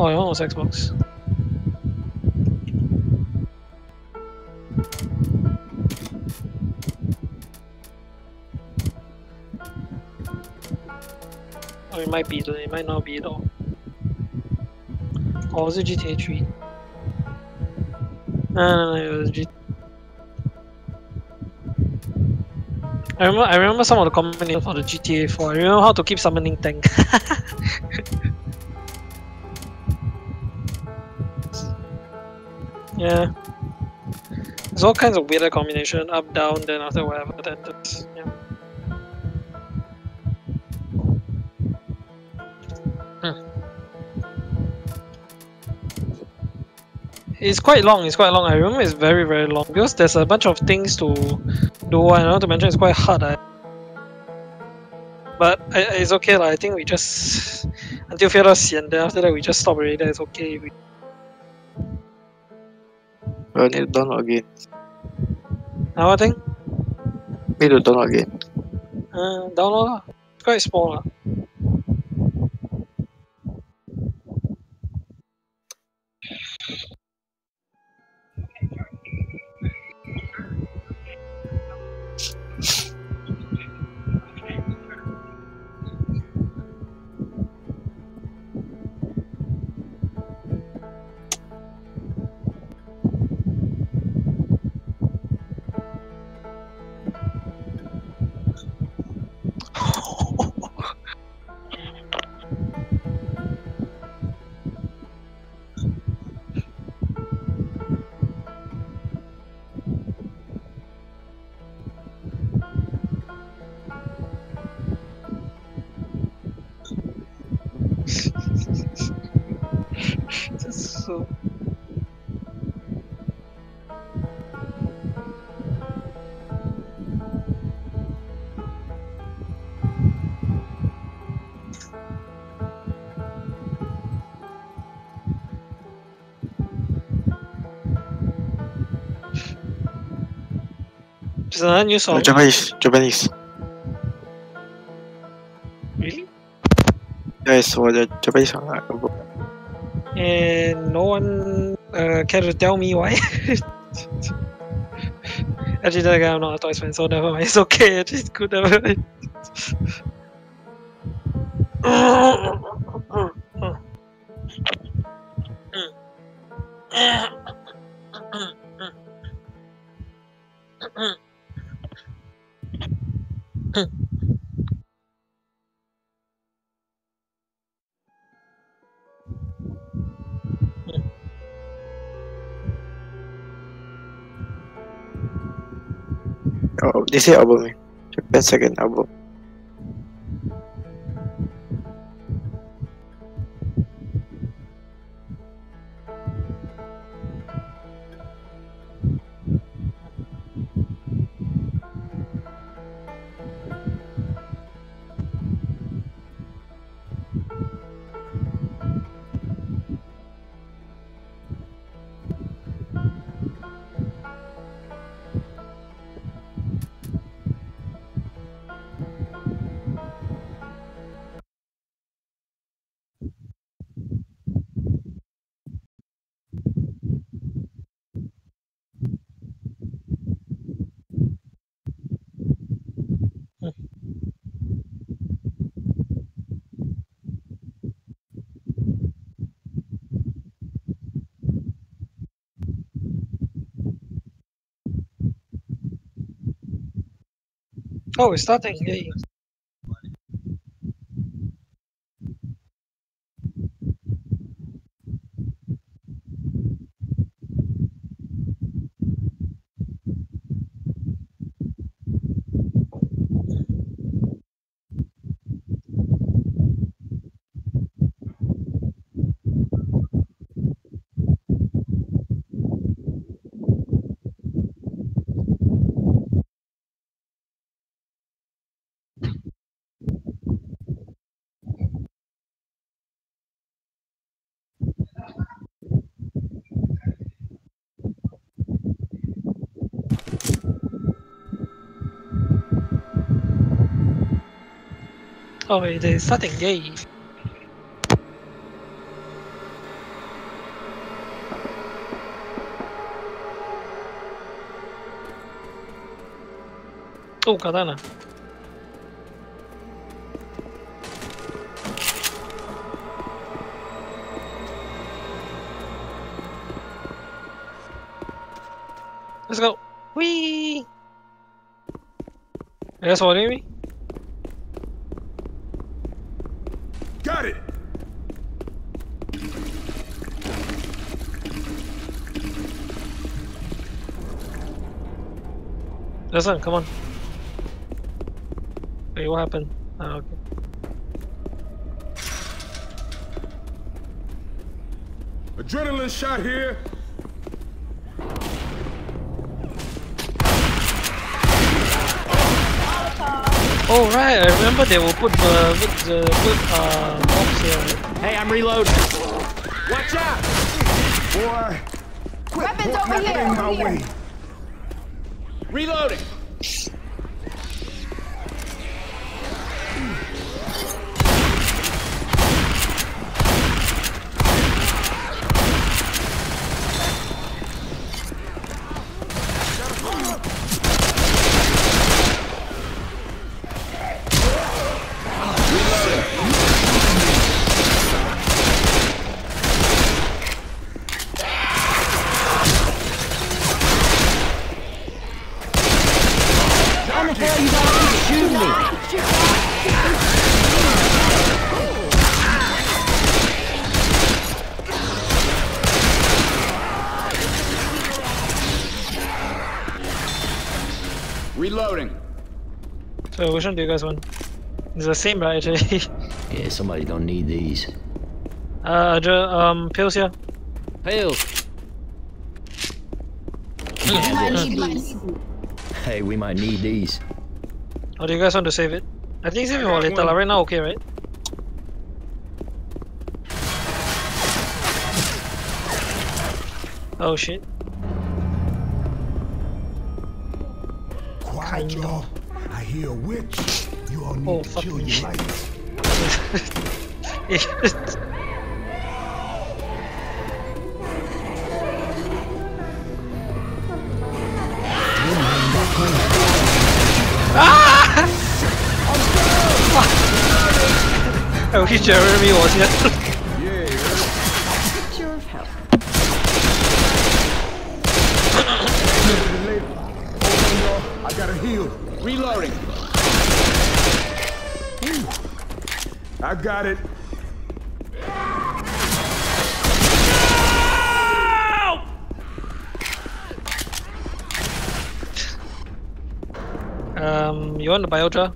Oh, I almost Xbox. Or it might be, though. It might not be at all. Or was it GTA 3? No, it was GTA. I remember some of the combinations for the GTA 4. I remember how to keep summoning Tank. Yeah. There's all kinds of weirder combination, up, down, then after whatever, that's, yeah. It's quite long. I remember it's very, very long because there's a bunch of things to do, and not to mention it's quite hard. But it's okay, I think we just until Fyodor sian, then after that we just stop already. That's okay. I need to download again. Now I think? Need to download again. Download. It's quite small. There's another new song. Japanese. Really? Yes, for the Japanese song. And no one cared to tell me why. Actually, that guy, I'm not a Toys fan, so never mind. It's okay. It's good. Never mind. This is album, Japan's second album. Oh, it's starting, yay. Oh, it is starting, yay! Tú, katana. Let's go. Whee! Are you following me? Got it. Listen, come on. Wait, what happened? Oh, okay. Adrenaline shot here. Oh right, I remember they will put bombs here. Hey, I'm reloading. Watch out! Boy, quit weapons over here. Way. Reloading. Reloading. So which one do you guys want? It's the same, right? Actually. Yeah, somebody don't need these. Pills here. Pills. Hey, we might need these. Or do you guys want to save it? I think save it for later. Right now, okay, right? Oh shit. Quiet, y'all. I hear a witch. You all need to kill your lights. I wish Jeremy was here. Picture of hell. I gotta heal. Reloading. I got it. You want the Biotra?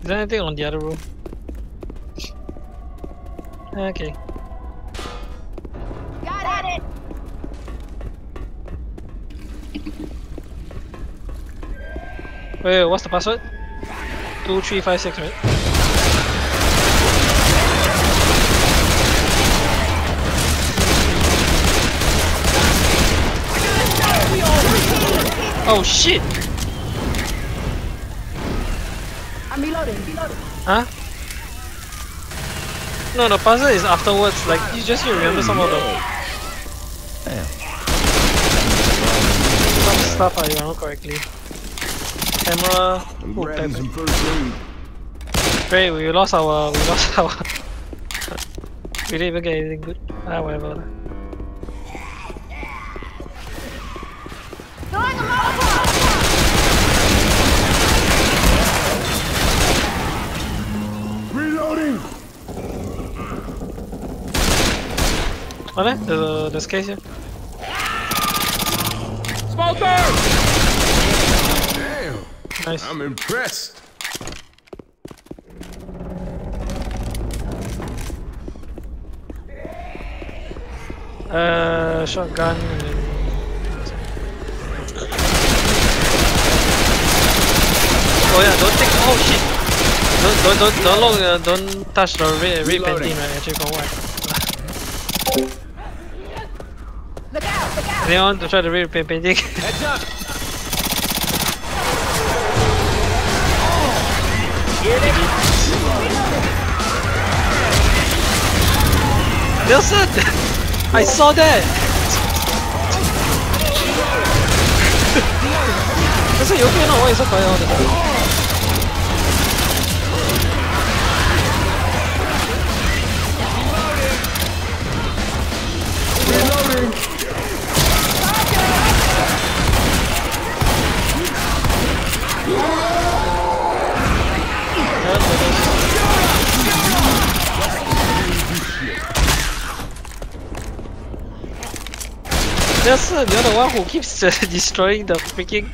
Is there anything on the other room? Okay. Got it! Wait, what's the password? 2356, right? Oh shit! Reloading. Huh? No, the puzzle is afterwards. Like you just need to remember some of the some stuff I remember correctly. Camera. Great, we lost our. We didn't even get anything good. Ah, whatever. Throwing a molotov! Reloading! Oh, no, there's a case here. Smoker! Damn! Nice. I'm impressed. Shotgun. Oh yeah, don't take. Oh shit. Don't look, don't touch the red painting, right? Actually, for what? Look out! Look out! Anyone to try the red painting? Heads up! Here they are! Nelson! I saw that! Kasi okay na, okay, isa kayo. That's the other one who keeps destroying the freaking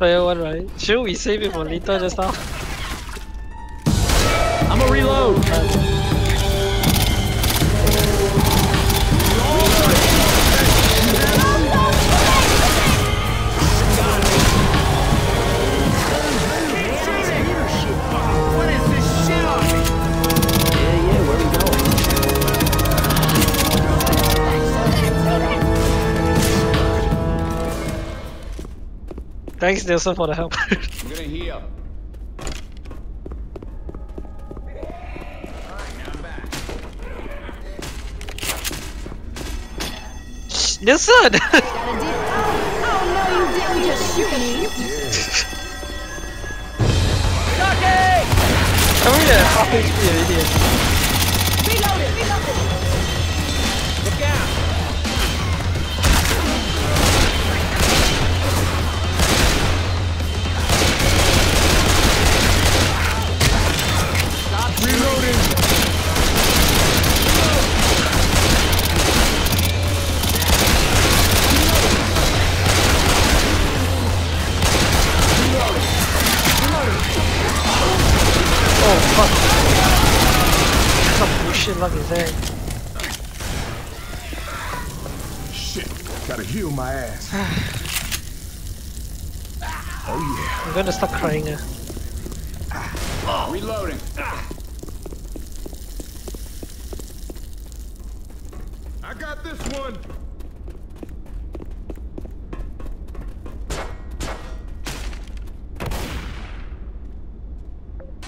player one, right? Should we save it for later just now? I'm gonna reload! Thanks, Nelson, for the help. I'm gonna heal. Alright, now I'm back. Shh, Nelson! Oh, no, you didn't just shoot me. Jockey! I'm gonna half HP, you idiot. Reload it! Luck is there. Shit, gotta heal my ass. Oh yeah. I'm gonna stop crying. Reloading. I got this one.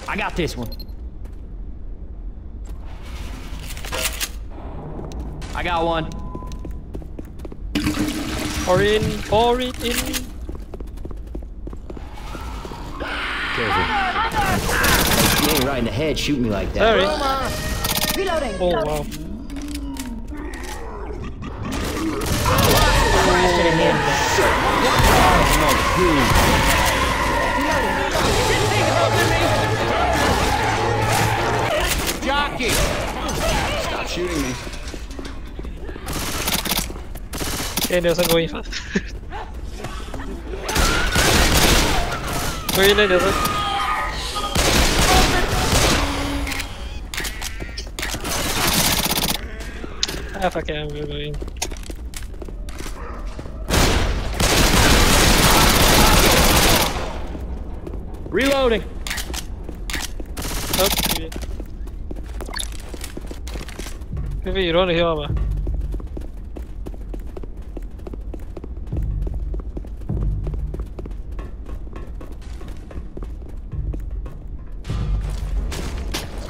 I got this one. I got one. Pour it in. Careful. You ain't right in the head, shoot me like that. Sorry. Reloading. Oh, wow. Oh, my Jockey! Stop shooting me. Okay, Nelson going fast. Go in there, Nelson. Ah, fuck it, I'm gonna go in. Reloading! Okay. Maybe you don't heal, man.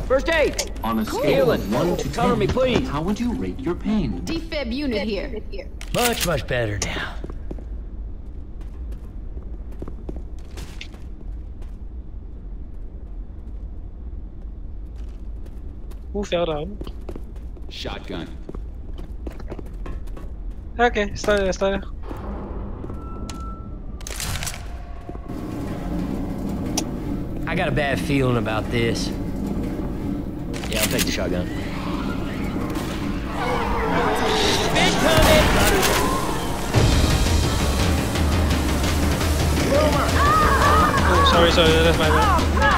First aid! On a scale of 1 to 10, cover me, please. How would you rate your pain? Defib unit here. Much, much better now. Who fell down? Shotgun. Okay, start. I got a bad feeling about this. Yeah, I'll take the shotgun. Oh, sorry, that's my bad. Oh, God.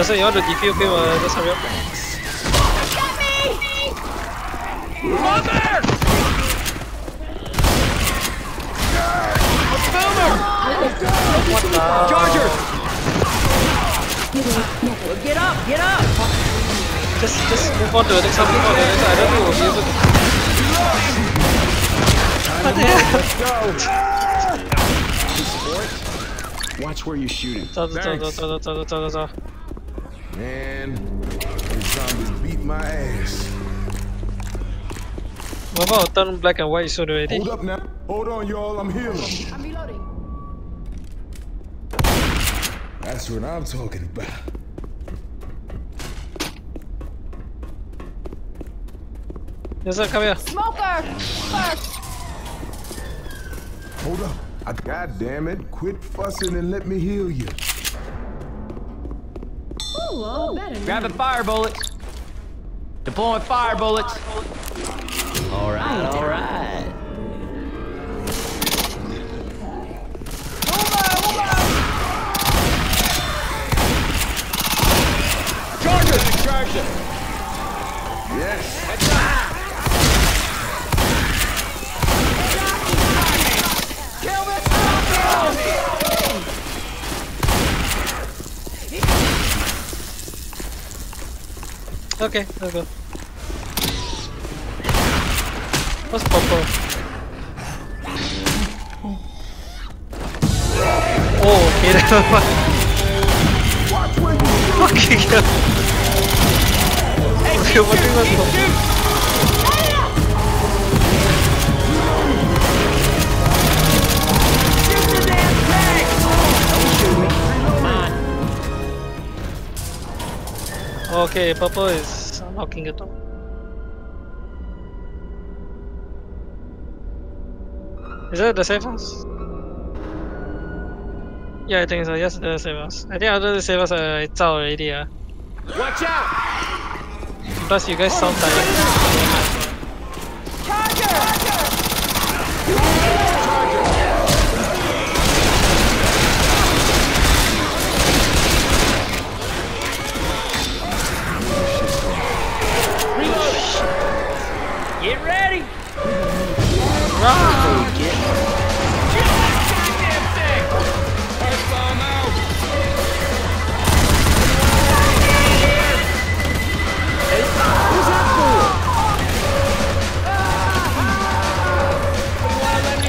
Nelson, you want to DP, okay? Just hurry up. Get me! Mother! Let's film her! What the? Charger! Get up! Get up! Just move on to the next one. I don't think we'll be able to. What the hell? Watch where you're shooting. Man, these zombies beat my ass. What about turn black and white so already? Hold up now. Hold on, y'all. I'm healing. I'm reloading. That's what I'm talking about. Yes, sir, come here. Smoker! First! Hold up. God damn it. Quit fussing and let me heal you. Grabbing fire bullets. Deploying fire bullets. Alright, alright. Charger! Charger! Yes! Headshot! Kill this! Okay, let's go. Let's pop off. Oh, okay, that's a fucking hell. Okay, what do you want to shoot the damn tank! Don't shoot me. Okay, Purple is unlocking it all. Is that the safe house? Yeah, I think so. Yes, the safe house. I think after the safe house, it's out already. Yeah. Watch out! Plus, you guys sound tired. Charger! Charger! Charger! Get ready! Run! Get that goddamn thing! Earthbound out! Who's that fool? Elvis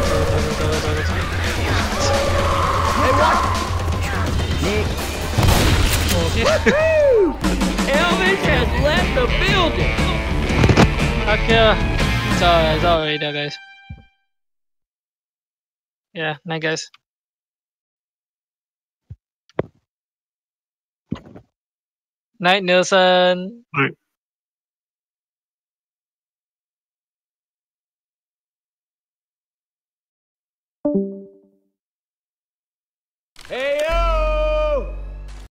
left the building! Okay, it's already there, guys. Yeah, night, guys. Night, Nelson. Night.